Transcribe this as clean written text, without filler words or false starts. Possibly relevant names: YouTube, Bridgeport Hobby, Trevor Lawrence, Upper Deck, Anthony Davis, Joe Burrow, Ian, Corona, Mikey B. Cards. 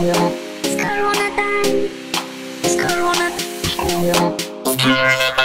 It's Corona time. It's Corona. It's Corona.